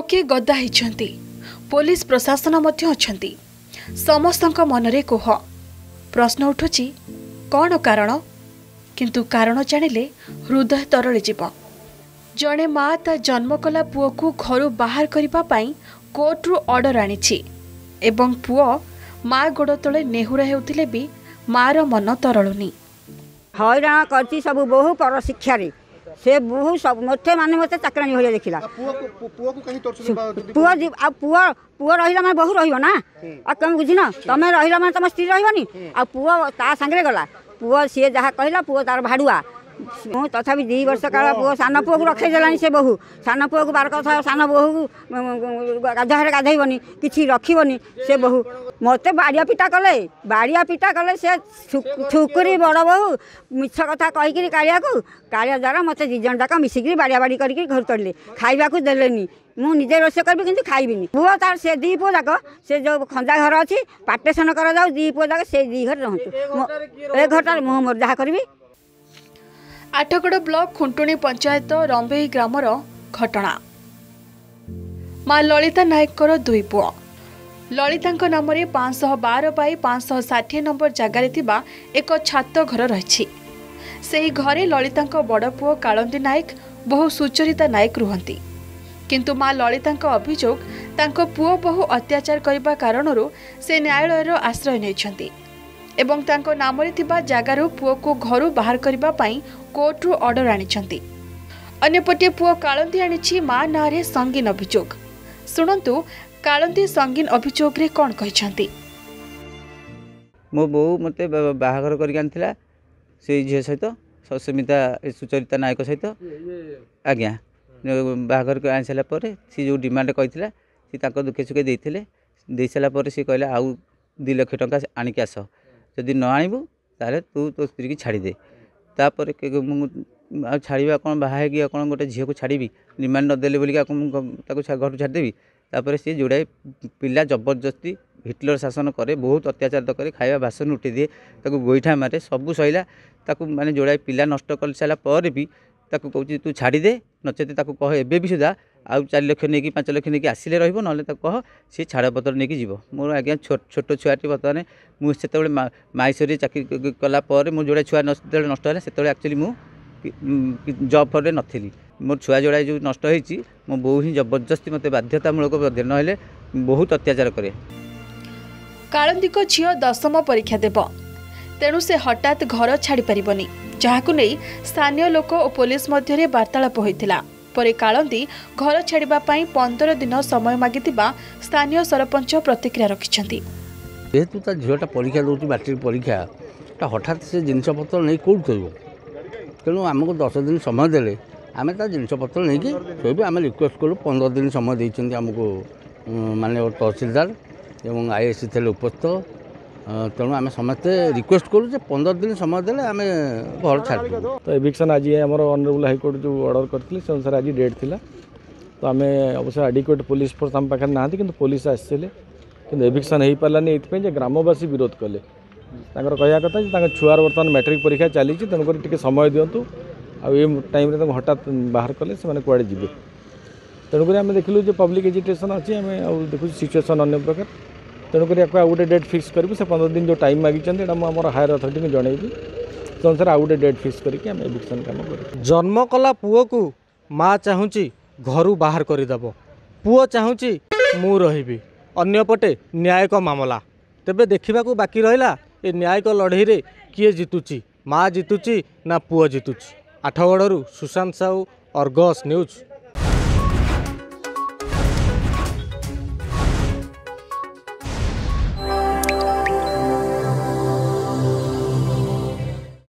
लोके गदा होती पुलिस प्रशासन अच्छा समस्त मनरे कोह प्रश्न उठुची कौन कारण किंतु कारण जानिले हृदय तरली जीव। जणे मा ता जन्म कला पुओ को घर बाहर करिबा पई कोर्ट रु ऑर्डर आनिछि एवं पुओ माँ गोड़ तले नेहुरा हेउतिले भी मार मन तरलुनी हैरान करती सब बहु पर शिक्षा रे से बहु सब मथे माने मते चाकरानी होया देखिला पुओ को कहीं तोरसु पुओ आ पुओ पुओ रहिला माने बहु रहियो ना आ कम बुझिना तमे रहिला माने तमे स्त्री रहिबनी आ पुओ ता संगे गला पुओ से जहा कहिला पुओ तार भाडुआ मु तथापि 2 वर्ष काल पुओ सान पुओ को रखै जलानी से बहु सान पुओ को बार कथा सान बहु गाधारे गाधैबनी किछि रखिबनी से बहु मते बाड़िया पिटा कले से छुकुरी बड़ बहु मिछ कथा कहिकि कालिया को कालिया द्वारा मते जीजन डाका मिसिकि बाड़िया बाड़ी करिकि घर तोड़ले खाइबा को देलेनी मु निजे रोसे करबि किंतु खाइबिनी पुओ तार से दी पुओ जाक से जो खंजा घर अछि पार्टीशन करा जाउ दी पुओ जाक से दी घर रहंतु ए घटार मु मोर जहा करबि। आठगड़ ब्लॉक खुंटुणी पंचायत रंभेई ग्रामर घटना माँ ललिता नायकर दुई पुओ ललिता नाम 512 बाई 560 नंबर जगार एक छात घर रही से घरे ललिता बड़ पुओ कालंदी नायक बहु सुचरिता नायक रुहंती किंतु माँ ललिता अभियोग तांको पुओ बहु अत्याचार करने कारण से न्यायालय आश्रय नहीं एवं तांको नाम जगार पुओ को घर बाहर करने कोर्ट रु ऑर्डर आनी अन्यपटे पुओ कालंदी आनी माँ ना संगीन अभियोग शुणु कालंदी संगीन अभियोग रे कौन कहते मो बो मते बाहागर करा से झी सहित सस्मिता सुचरिता नायक सहित आज्ञा बाहागर को आनी सारापर सी जो डिमांड कही दुखे सुखे दे सारापर सी कहला आउ 2 लाख टंका आणिक आस जदि न आणबू ताले तू तो स्त्री की छाड़ीदे तापर छाड़ा कौन बाहर कौन गोटे झील को छाड़ी डिमांड नदेली बोल घर छाड़देवी तापर सी जोड़ाए पिला जबरदस्ती हिटलर शासन करे बहुत अत्याचार तो करे खाया भाषण उठे दिए ताकू गोईठा मारे सबू सहिला ताकू माने जोड़ाए पिला नष्ट कर सारा पर भी ताकू कहू तू छाड़ी दे नचेत ताकू कह एबे भी सुधा आउ 4 लाख नहीं 5 लाख नहीं आसिले रहिबो नले ताकू कह सी छाड़पत्र नहीं जीवो मोर आज्ञा छोट छुआटी बर्तमान मुझे माइसोरी चाकरी कला मोर जोड़ाए छुआ नष्ट है से एक्चुअली मु जब फल नी मोर छुआ जोड़ाए जो नष्ट मो बो ही जबरदस्ती मत बाध्यतामूलक ना बहुत अत्याचार करे। कालंदी को झी 10वीं परीक्षा देव तेणु से हठात घर छाड़ी पारबनी जहां नहीं स्थानीय लोक और पुलिस मध्य वार्तालाप होता पर कालंदी घर छाड़ापी 15 दिन समय मागि स्थानीय सरपंच प्रतिक्रिया रखिंट जेहेतु ता झीटा परीक्षा दूसरी मैट्रिक परीक्षा हठात से जिनपतर नहीं कौट थो तेणु आमको 10 दिन समय दे आम जिनपतर नहीं कि आम रिक्वेस्ट करूँ 15 दिन समय देखें आमको माननीय तहसीलदार एवं आईएससी थे उपस्थित तेणु आम समस्ते रिक्वेस्ट करूँ 15 दिन समय दे आम घर छाड़ तो एविक्शन आज आम ऑनरेबल हाईकोर्ट जो ऑर्डर करी से अनुसार आज डेट थी तो आम अवश्य एडिक्वेट पुलिस फोर्स आम पाखे ना कि पुलिस आसते कि एविक्शन हो पारानी ये ग्रामवासी विरोध कले कह कथा छुआर बर्तमान मैट्रिक परीक्षा चली तेणुक समय दिंतु आइम हठात बाहर कले से कड़े जी तेणुक आम देखिलु पब्लिक एजिटेसन अच्छी आम देखु सिचुएसन अगर प्रकार तेणुक या गोटे डेट फिक्स करूँ से 15 दिन जो टाइम मागिंट मुझे हायर अथॉरिटी को जनइबी तो अनुसार आउ गोटे डेट फिक्स करविक्शन काम कर जन्म कला पुओ को माँ चाहूँगी घर बाहर करदेव पुओ चाहूँगी मु रही अन्यपटे न्यायिक मामला तेबे देखा बाकी रहा ये न्यायिक लड़ई रे किए जितुची माँ जितुची ना पुओ जितुची। आठगड़ू सुशांत साहू, अर्गस न्यूज।